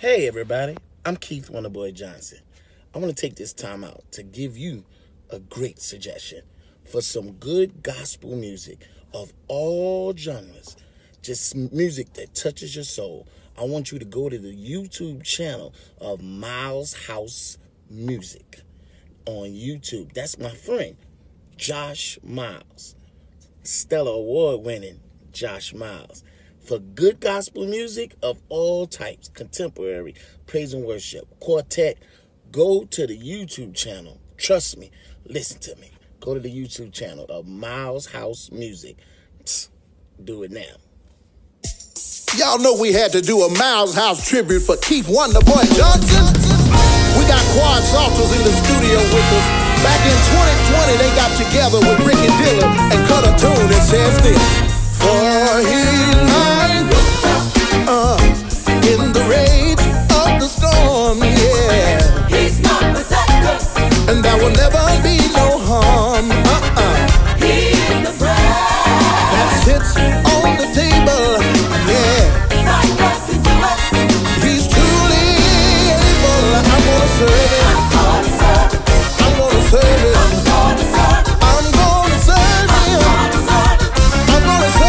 Hey everybody, I'm Keith Wonderboy Johnson. I want to take this time out to give you a great suggestion for some good gospel music of all genres, just music that touches your soul. I want you to go to the YouTube channel of MylesHouse Music on YouTube. That's my friend, Josh Myles, Stellar Award-winning Josh Myles. For good gospel music of all types, contemporary, praise and worship, quartet, go to the YouTube channel. Trust me. Listen to me. Go to the YouTube channel of MylesHouse Music. Do it now. Y'all know we had to do a MylesHouse tribute for Keith Wonderboy Johnson. We got Quad Salters in the studio with us. Back in 2020, they got together with Ricky Dillard and cut a tune that says this. For he in the rage of the storm, yeah, he's my protector, and there will never be no harm. He's the bread that sits on the table, yeah. I got to do it. He's truly able. I'm gonna serve it. I'm gonna serve it. I'm gonna serve it. I'm gonna serve it. I'm gonna serve him. I'm gonna serve him.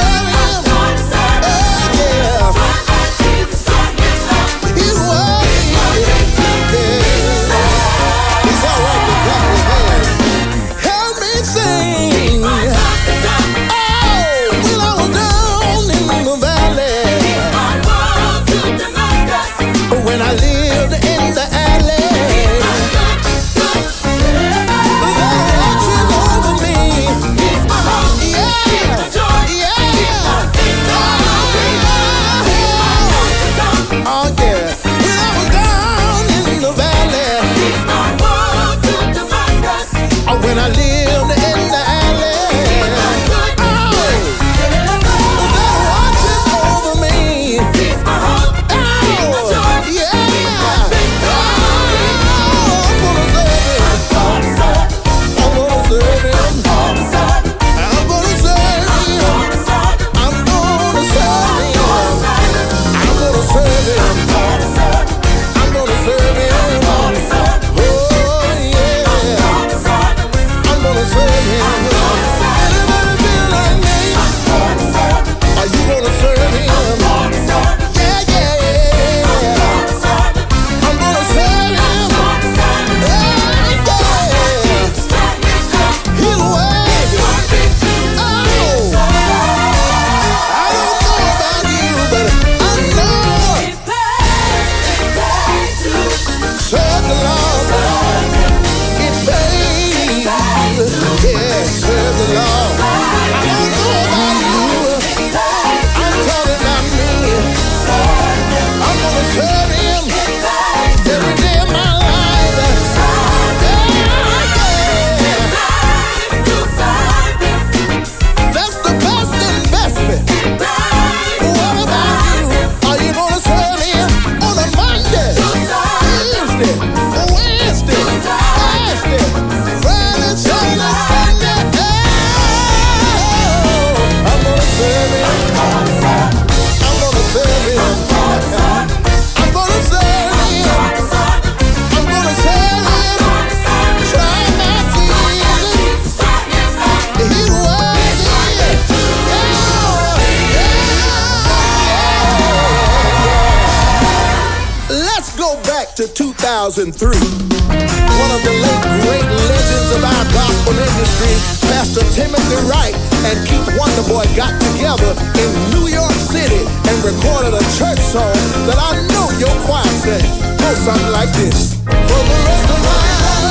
To 2003, one of the late great legends of our gospel industry, Pastor Timothy Wright and Keith Wonderboy got together in New York City and recorded a church song that I know your choir sang. Go something like this. For the rest of my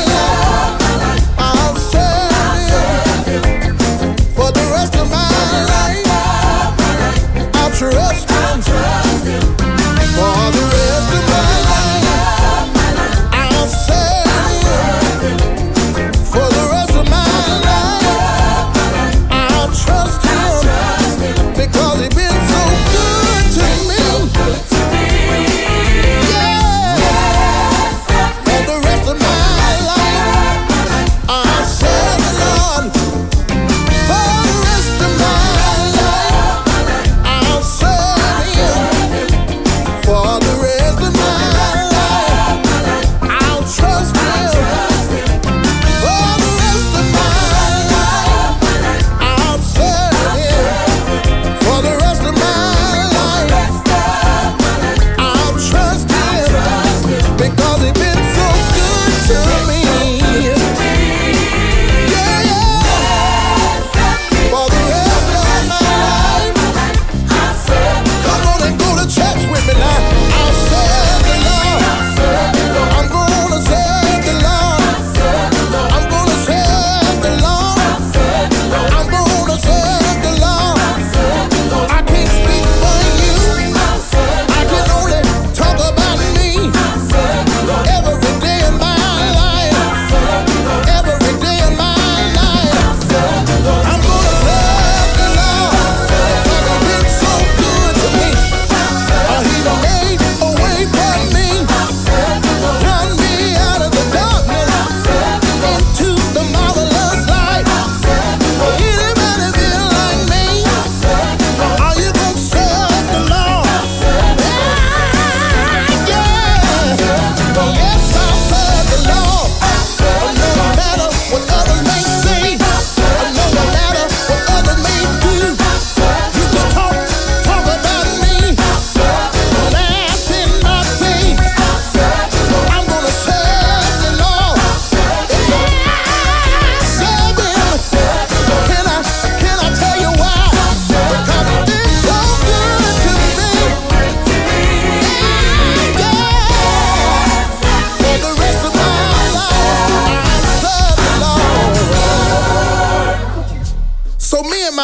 life, I'll serve you. For the rest of my life, I'll trust you. For the rest of my life. Of my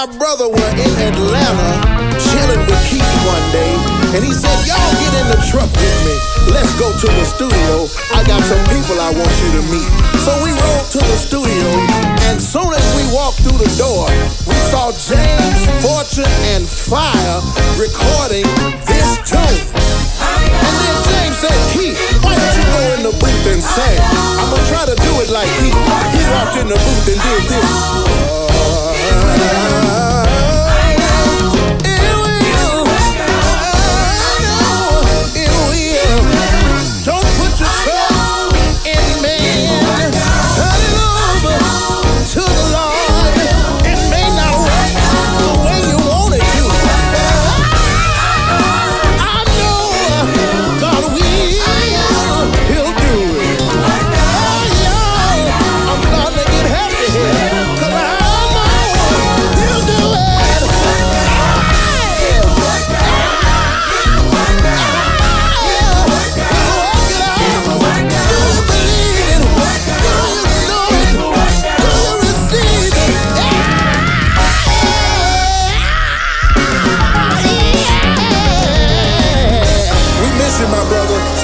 my brother were in Atlanta chilling with Keith one day, and he said, y'all get in the truck with me, let's go to the studio, I got some people I want you to meet. So we rode to the studio, and soon as we walked through the door, we saw James, Fortune, and Fire recording this tune. And then James said, Keith, why don't you go in the booth and sing? I'm gonna try to do it like Keith. He walked in the booth and did this.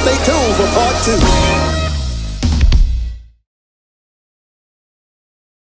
Stay tuned for part 2.